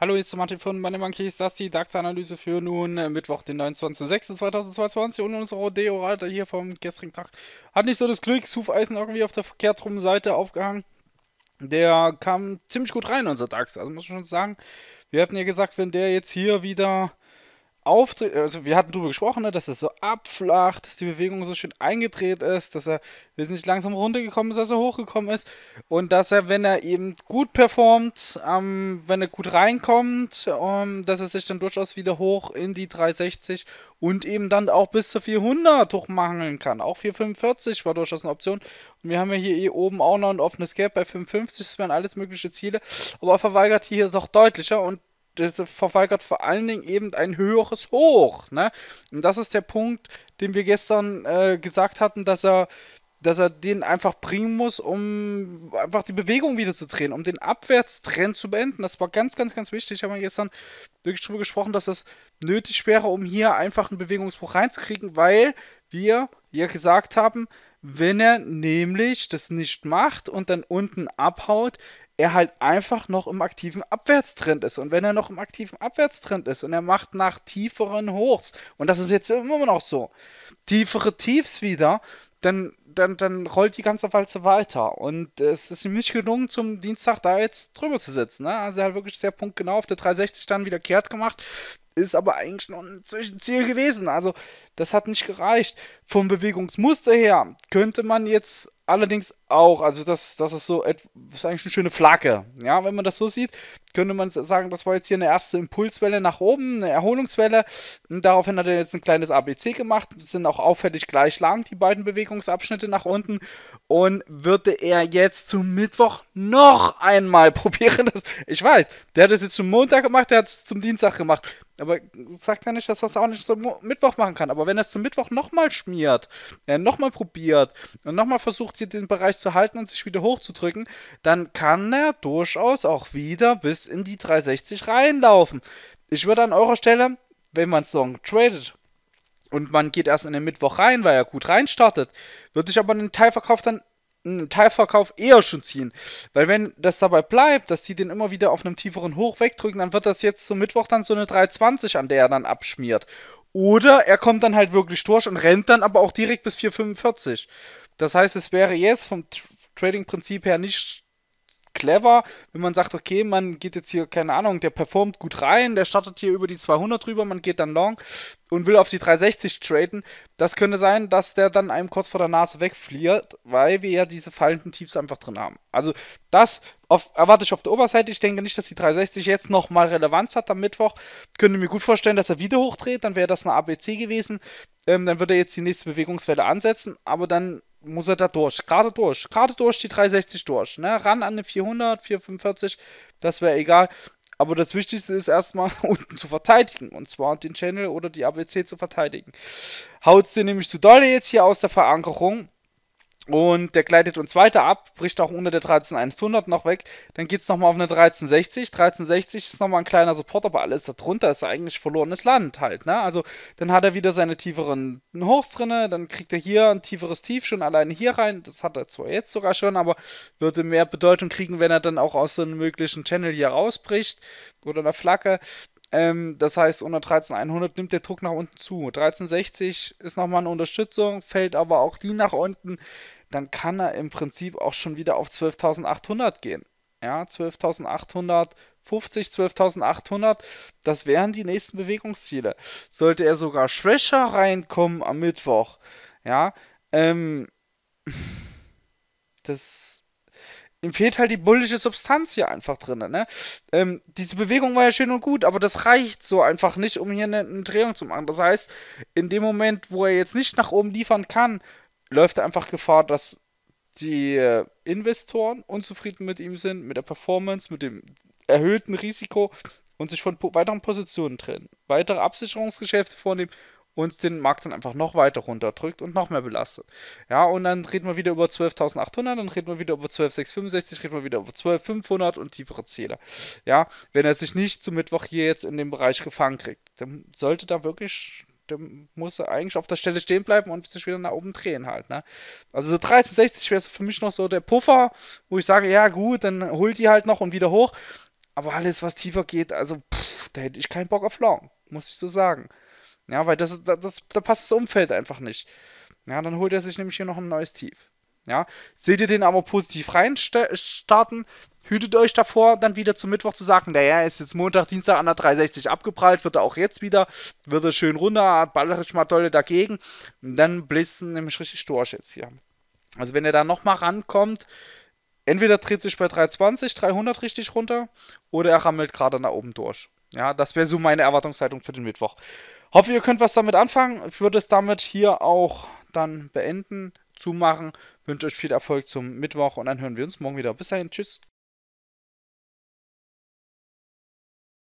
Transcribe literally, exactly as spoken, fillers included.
Hallo, hier ist Martin von Money-Monkeys, das ist die DAX-Analyse für nun Mittwoch, den neunundzwanzigsten sechsten zweitausendzweiundzwanzig und unsere O D-Orate hier vom gestrigen Tag hat nicht so das Glück, Hufeisen irgendwie auf der verkehrt rum Seite aufgehangen. Der kam ziemlich gut rein, unser DAX, also muss man schon sagen, wir hatten ja gesagt, wenn der jetzt hier wieder auftritt, also wir hatten darüber gesprochen, ne, dass er so abflacht, dass die Bewegung so schön eingedreht ist, dass er wesentlich langsam runtergekommen ist, als er hochgekommen ist und dass er, wenn er eben gut performt, ähm, wenn er gut reinkommt, ähm, dass er sich dann durchaus wieder hoch in die dreihundertsechzig und eben dann auch bis zu vierhundert hochmangeln kann. Auch vierhundertfünfundvierzig war durchaus eine Option. Und wir haben ja hier eh oben auch noch ein offenes Gap bei fünfundfünfzig, das wären alles mögliche Ziele, aber verweigert hier doch deutlicher und das verweigert vor allen Dingen eben ein höheres Hoch, ne? Und das ist der Punkt, den wir gestern äh, gesagt hatten, dass er, dass er den einfach bringen muss, um einfach die Bewegung wieder zu drehen, um den Abwärtstrend zu beenden. Das war ganz, ganz, ganz wichtig. Haben wir gestern wirklich drüber gesprochen, dass es nötig wäre, um hier einfach einen Bewegungsbruch reinzukriegen, weil wir ja gesagt haben, wenn er nämlich das nicht macht und dann unten abhaut, er halt einfach noch im aktiven Abwärtstrend ist. Und wenn er noch im aktiven Abwärtstrend ist und er macht nach tieferen Hochs, und das ist jetzt immer noch so, tiefere Tiefs wieder, dann, dann, dann rollt die ganze Walze weiter. Und es ist ihm nicht gelungen, zum Dienstag da jetzt drüber zu sitzen, ne? Also er hat wirklich sehr punktgenau auf der dreihundertsechzig dann wieder kehrt gemacht. Ist aber eigentlich noch ein Zwischenziel gewesen. Also das hat nicht gereicht. Vom Bewegungsmuster her könnte man jetzt allerdings auch, also das, das ist so etwas, ist eigentlich eine schöne Flagge. Ja, wenn man das so sieht, könnte man sagen, das war jetzt hier eine erste Impulswelle nach oben, eine Erholungswelle. Und daraufhin hat er jetzt ein kleines A B C gemacht. Sind auch auffällig gleich lang, die beiden Bewegungsabschnitte nach unten. Und würde er jetzt zum Mittwoch noch einmal probieren. Das, ich weiß, der hat es jetzt zum Montag gemacht, der hat es zum Dienstag gemacht. Aber sagt ja nicht, dass das auch nicht zum Mittwoch machen kann. Aber wenn er es zum Mittwoch nochmal schmiert, er nochmal probiert und nochmal versucht, hier den Bereich zu halten und sich wieder hochzudrücken, dann kann er durchaus auch wieder bis in die dreihundertsechzig reinlaufen. Ich würde an eurer Stelle, wenn man es long tradet und man geht erst in den Mittwoch rein, weil er gut reinstartet, würde ich aber einen Teilverkauf dann einen Teilverkauf eher schon ziehen, weil wenn das dabei bleibt, dass die den immer wieder auf einem tieferen Hoch wegdrücken, dann wird das jetzt zum Mittwoch dann so eine dreihundertzwanzig, an der er dann abschmiert. Oder er kommt dann halt wirklich durch und rennt dann aber auch direkt bis vierhundertfünfundvierzig. Das heißt, es wäre jetzt vom Trading-Prinzip her nicht clever, wenn man sagt, okay, man geht jetzt hier, keine Ahnung, der performt gut rein, der startet hier über die zweihundert drüber, man geht dann long und will auf die dreihundertsechzig traden. Das könnte sein, dass der dann einem kurz vor der Nase wegfliert, weil wir ja diese fallenden Tiefs einfach drin haben. Also das auf, erwarte ich auf der Oberseite. Ich denke nicht, dass die dreihundertsechzig jetzt nochmal Relevanz hat am Mittwoch. Könnte mir gut vorstellen, dass er wieder hochdreht, dann wäre das eine A B C gewesen. Ähm, dann würde er jetzt die nächste Bewegungswelle ansetzen, aber dann muss er da durch, gerade durch, gerade durch die dreihundertsechzig durch, ne, ran an eine vierhundert, vierhundertfünfundvierzig, das wäre egal, aber das Wichtigste ist erstmal unten zu verteidigen, und zwar den Channel oder die A B C zu verteidigen. Haut es dir nämlich zu doll jetzt hier aus der Verankerung und der gleitet uns weiter ab, bricht auch unter der dreizehn eintausendeinhundert noch weg, dann geht es nochmal auf eine dreizehn sechzig, dreizehn sechzig ist nochmal ein kleiner Support, aber alles darunter ist eigentlich verlorenes Land halt, ne, also dann hat er wieder seine tieferen Hochs drinne, dann kriegt er hier ein tieferes Tief schon alleine hier rein, das hat er zwar jetzt sogar schon, aber würde mehr Bedeutung kriegen, wenn er dann auch aus so einem möglichen Channel hier rausbricht oder einer Flagge. Das heißt, unter dreizehn einhundert nimmt der Druck nach unten zu. dreizehn sechzig ist nochmal eine Unterstützung, fällt aber auch die nach unten. Dann kann er im Prinzip auch schon wieder auf zwölftausendachthundert gehen. Ja, zwölftausendachthundertfünfzig, zwölftausendachthundert, das wären die nächsten Bewegungsziele. Sollte er sogar schwächer reinkommen am Mittwoch, ja, ähm, das... ihm fehlt halt die bullische Substanz hier einfach drin, ne? Ähm, diese Bewegung war ja schön und gut, aber das reicht so einfach nicht, um hier eine, eine Drehung zu machen. Das heißt, in dem Moment, wo er jetzt nicht nach oben liefern kann, läuft er einfach Gefahr, dass die äh, Investoren unzufrieden mit ihm sind, mit der Performance, mit dem erhöhten Risiko und sich von po weiteren Positionen trennen, weitere Absicherungsgeschäfte vornehmen und den Markt dann einfach noch weiter runterdrückt und noch mehr belastet. Ja, und dann reden wir wieder über zwölftausendachthundert, dann reden wir wieder über zwölftausendsechshundertfünfundsechzig, reden wir wieder über zwölftausendfünfhundert und tiefere Ziele. Ja, wenn er sich nicht zum Mittwoch hier jetzt in dem Bereich gefangen kriegt, dann sollte da wirklich der muss eigentlich auf der Stelle stehen bleiben und sich wieder nach oben drehen halt, ne? Also so dreizehn sechzig wäre für mich noch so der Puffer, wo ich sage, ja gut, dann holt die halt noch und wieder hoch. Aber alles, was tiefer geht, also pff, da hätte ich keinen Bock auf Long, muss ich so sagen. Ja, weil das, das, das, da passt das Umfeld einfach nicht. Ja, dann holt er sich nämlich hier noch ein neues Tief. Ja, seht ihr den aber positiv rein starten, hütet euch davor, dann wieder zum Mittwoch zu sagen, naja, ist jetzt Montag, Dienstag an der drei sechzig abgeprallt, wird er auch jetzt wieder, wird er schön runter, ballerisch mal dolle dagegen. Und dann bläst er nämlich richtig durch jetzt hier. Also wenn er da nochmal rankommt, entweder dreht sich bei drei zwanzig, dreihundert richtig runter oder er rammelt gerade nach oben durch. Ja, das wäre so meine Erwartungshaltung für den Mittwoch. Hoffe, ihr könnt was damit anfangen. Ich würde es damit hier auch dann beenden, zumachen. Wünsche euch viel Erfolg zum Mittwoch und dann hören wir uns morgen wieder. Bis dahin, tschüss.